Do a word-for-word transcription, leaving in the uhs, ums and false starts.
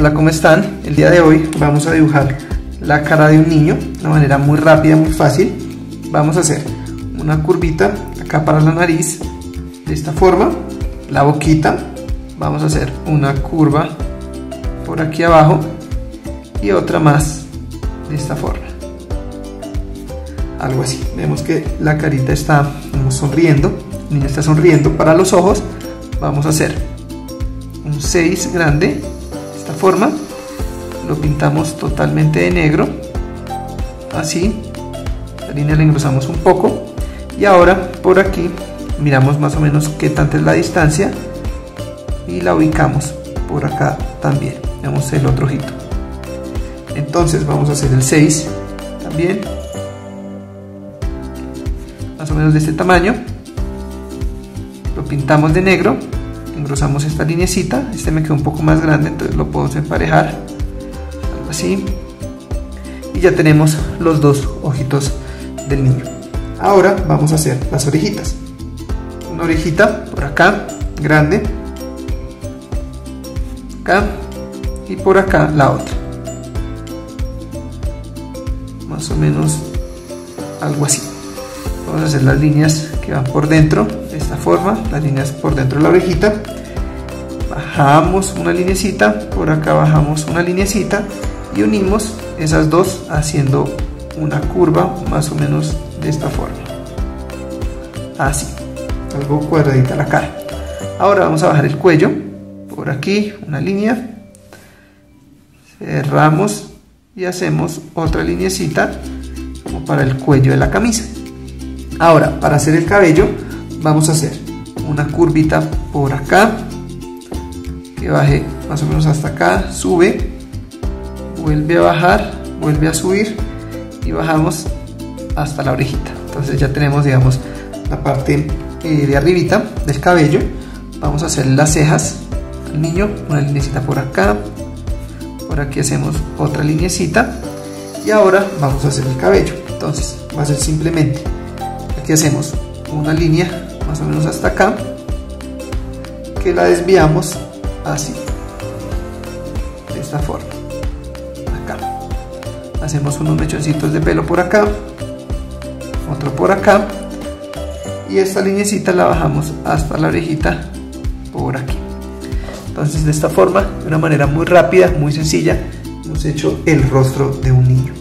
Hola, ¿cómo están? El día de hoy vamos a dibujar la cara de un niño de una manera muy rápida, muy fácil. Vamos a hacer una curvita acá para la nariz, de esta forma, la boquita. Vamos a hacer una curva por aquí abajo y otra más de esta forma. Algo así. Vemos que la carita está como sonriendo, el niño está sonriendo. Para los ojos vamos a hacer un seis grande. Forma, lo pintamos totalmente de negro, así, la línea la engrosamos un poco y ahora por aquí miramos más o menos qué tanta es la distancia y la ubicamos por acá también. Veamos el otro ojito, entonces vamos a hacer el seis también, más o menos de este tamaño, lo pintamos de negro. Engrosamos esta linecita, este me quedó un poco más grande, entonces lo podemos emparejar, algo así, y ya tenemos los dos ojitos del niño. Ahora vamos a hacer las orejitas, una orejita por acá, grande, acá, y por acá la otra, más o menos algo así. Vamos a hacer las líneas que van por dentro, de esta forma, las líneas por dentro de la orejita. Bajamos una linecita, por acá bajamos una linecita y unimos esas dos haciendo una curva más o menos de esta forma, así, algo cuadradita la cara. Ahora vamos a bajar el cuello, por aquí una línea, cerramos y hacemos otra linecita como para el cuello de la camisa. Ahora, para hacer el cabello, vamos a hacer una curvita por acá, que baje más o menos hasta acá, sube, vuelve a bajar, vuelve a subir y bajamos hasta la orejita. Entonces ya tenemos, digamos, la parte eh, de arribita del cabello. Vamos a hacer las cejas al niño, una linecita por acá, por aquí hacemos otra linecita y ahora vamos a hacer el cabello. Entonces va a ser simplemente... Aquí hacemos una línea más o menos hasta acá, que la desviamos así, de esta forma, acá. Hacemos unos mechoncitos de pelo por acá, otro por acá, y esta linecita la bajamos hasta la orejita por aquí. Entonces de esta forma, de una manera muy rápida, muy sencilla, hemos hecho el rostro de un niño.